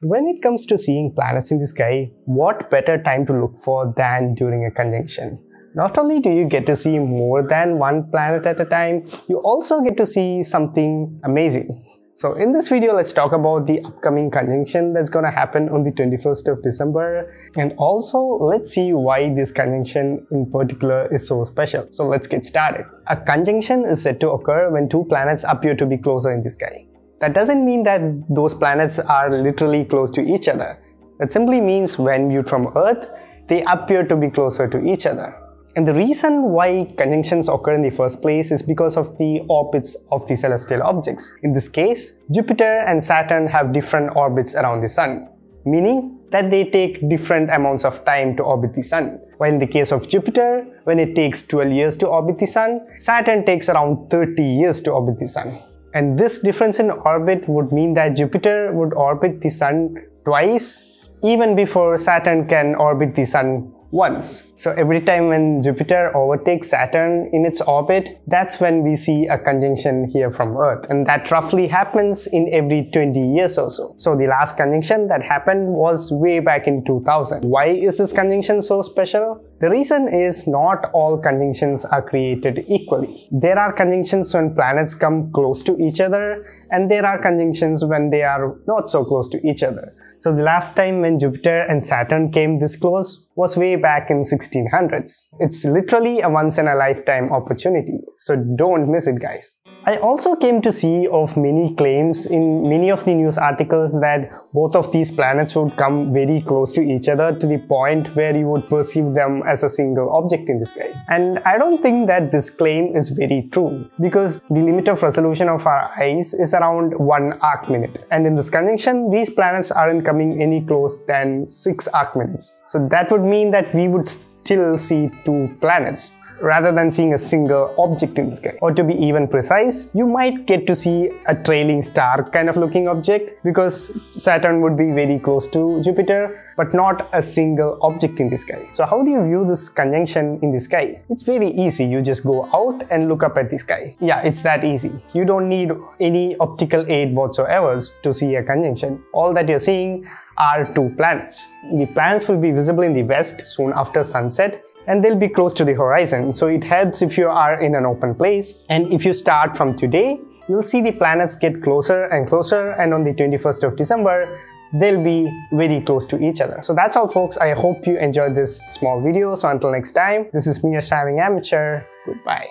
When it comes to seeing planets in the sky, what better time to look for than during a conjunction? Not only do you get to see more than one planet at a time, you also get to see something amazing. So in this video, let's talk about the upcoming conjunction that's going to happen on the 21st of December. And also, let's see why this conjunction in particular is so special. So let's get started. A conjunction is said to occur when two planets appear to be closer in the sky. That doesn't mean that those planets are literally close to each other. That simply means when viewed from Earth, they appear to be closer to each other. And the reason why conjunctions occur in the first place is because of the orbits of the celestial objects. In this case, Jupiter and Saturn have different orbits around the Sun, meaning that they take different amounts of time to orbit the Sun. While in the case of Jupiter, when it takes 12 years to orbit the Sun, Saturn takes around 30 years to orbit the Sun. And this difference in orbit would mean that Jupiter would orbit the Sun twice, even before Saturn can orbit the Sun once. So every time when Jupiter overtakes Saturn in its orbit, that's when we see a conjunction here from Earth, and that roughly happens in every 20 years or so. So the last conjunction that happened was way back in 2000. Why is this conjunction so special? The reason is not all conjunctions are created equally. There are conjunctions when planets come close to each other, and there are conjunctions when they are not so close to each other. So the last time when Jupiter and Saturn came this close was way back in 1600s. It's literally a once in a lifetime opportunity, so don't miss it, guys. I also came to see of many claims in many of the news articles that both of these planets would come very close to each other to the point where you would perceive them as a single object in the sky. And I don't think that this claim is very true, because the limit of resolution of our eyes is around 1 arc minute. And in this conjunction, these planets aren't coming any close than 6 arc minutes. So that would mean that we would still see 2 planets, rather than seeing a single object in the sky. Or to be even precise, you might get to see a trailing star kind of looking object, because Saturn would be very close to Jupiter, but not a single object in the sky. So how do you view this conjunction in the sky? It's very easy. You just go out and look up at the sky. Yeah, it's that easy. You don't need any optical aid whatsoever to see a conjunction. All that you're seeing are 2 planets. The planets will be visible in the west soon after sunset, and they'll be close to the horizon, so it helps if you are in an open place. And if you start from today, you'll see the planets get closer and closer, and on the 21st of December, they'll be very close to each other. So that's all, folks. I hope you enjoyed this small video. So until next time, this is me, a Shining Amateur. Goodbye.